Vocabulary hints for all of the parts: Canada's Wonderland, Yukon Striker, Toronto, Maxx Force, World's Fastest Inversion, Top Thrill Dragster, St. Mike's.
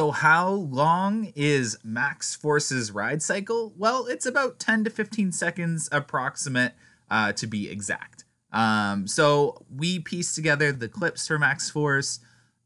So how long is Maxx Force's ride cycle? Well, it's about 10 to 15 seconds approximate to be exact. So we pieced together the clips for Maxx Force,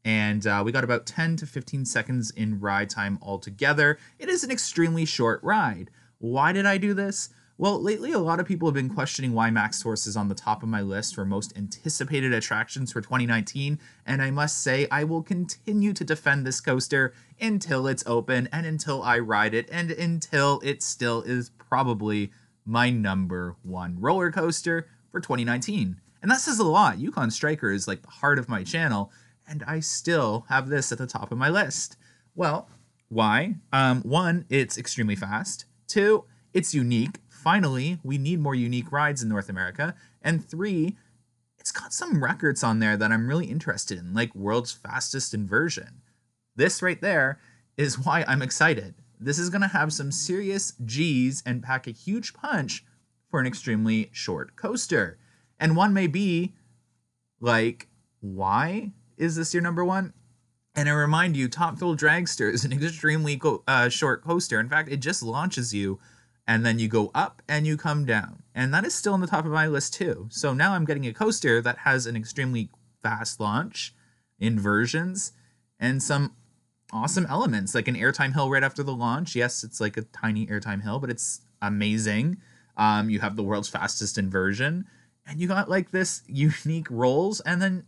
and we got about 10 to 15 seconds in ride time altogether. It is an extremely short ride. Why did I do this? Well, lately a lot of people have been questioning why Maxx Force is on the top of my list for most anticipated attractions for 2019, and I must say I will continue to defend this coaster until it's open and until I ride it and until it still is probably my #1 roller coaster for 2019. And that says a lot. Yukon Striker is like the heart of my channel, and I still have this at the top of my list. Well, why? One, it's extremely fast. Two, it's unique. Finally, we need more unique rides in North America. And three, it's got some records on there that I'm really interested in, like World's Fastest Inversion. This right there is why I'm excited. This is going to have some serious G's and pack a huge punch for an extremely short coaster. And one may be like, why is this your #1? And I remind you, Top Thrill Dragster is an extremely short coaster. In fact, it just launches you, and then you go up and you come down. And that is still on the top of my list too. So now I'm getting a coaster that has an extremely fast launch, inversions, and some awesome elements, like an airtime hill right after the launch. Yes, it's like a tiny airtime hill, but it's amazing. You have the world's fastest inversion, and you got like this unique rolls, and then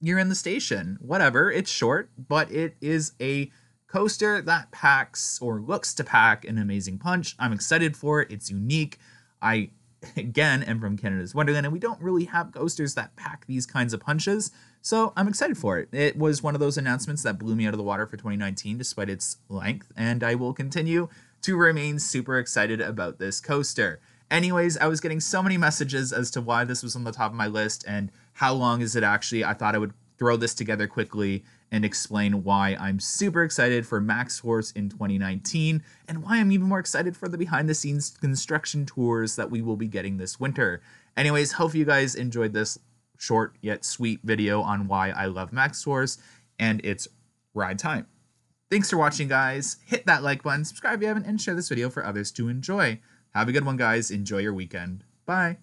you're in the station. Whatever, it's short, but it is a coaster that packs, or looks to pack, an amazing punch. I'm excited for it. It's unique. I, again, am from Canada's Wonderland, and we don't really have coasters that pack these kinds of punches, so I'm excited for it. It was one of those announcements that blew me out of the water for 2019 despite its length, and I will continue to remain super excited about this coaster. Anyways, I was getting so many messages as to why this was on the top of my list and how long is it actually. I thought I would throw this together quickly and explain why I'm super excited for Maxx Force in 2019 and why I'm even more excited for the behind-the-scenes construction tours that we will be getting this winter. Anyways, hope you guys enjoyed this short yet sweet video on why I love Maxx Force and its ride time. Thanks for watching, guys. Hit that like button, subscribe if you haven't, and share this video for others to enjoy. Have a good one, guys. Enjoy your weekend. Bye.